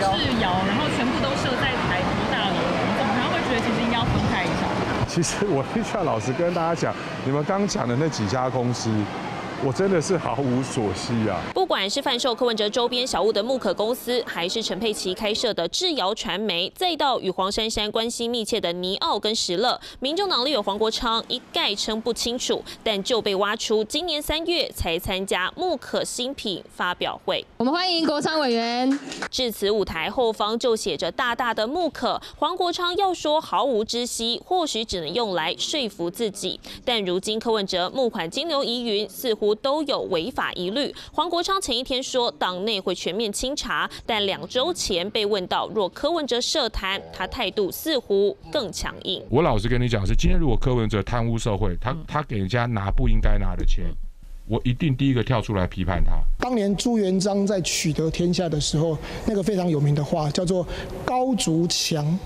是窑，然后全部都设在台福大楼，怎么会觉得其实应该要分开一下？其实我必须要老实跟大家讲，你们刚讲的那几家公司。 我真的是毫无所系啊！不管是贩售柯文哲周边小物的木可公司，还是陈佩琪开设的智瑶传媒，再到与黄珊珊关系密切的尼奥跟时乐，民众党立委黄国昌一概称不清楚，但就被挖出今年3月才参加木可新品发表会。我们欢迎国昌委员。至此舞台后方就写着大大的木可，黄国昌要说毫无知悉，或许只能用来说服自己。但如今柯文哲募款金流疑云，似乎。 都有违法疑虑。黄国昌前一天说党内会全面清查，但2周前被问到若柯文哲涉贪，他态度似乎更强硬。我老实跟你讲，是今天如果柯文哲贪污受贿，他给人家拿不应该拿的钱，我一定第一个跳出来批判他。当年朱元璋在取得天下的时候，那个非常有名的话叫做“高筑墙，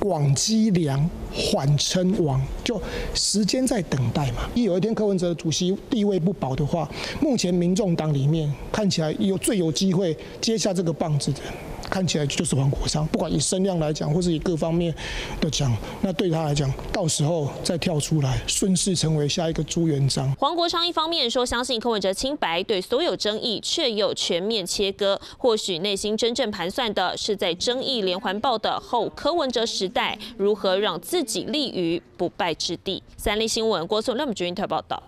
广积粮”。 缓称王，就时间在等待嘛。有一天柯文哲主席地位不保的话，目前民众党里面看起来最有机会接下这个棒子的，看起来就是黄国昌。不管以声量来讲，或是以各方面的讲，那对他来讲，到时候再跳出来，顺势成为下一个朱元璋。黄国昌一方面说相信柯文哲清白，对所有争议却又全面切割。或许内心真正盘算的是，在争议连环爆的后柯文哲时代，如何让自己立于不败之地。三立新闻郭颂亮、任俊涛报道。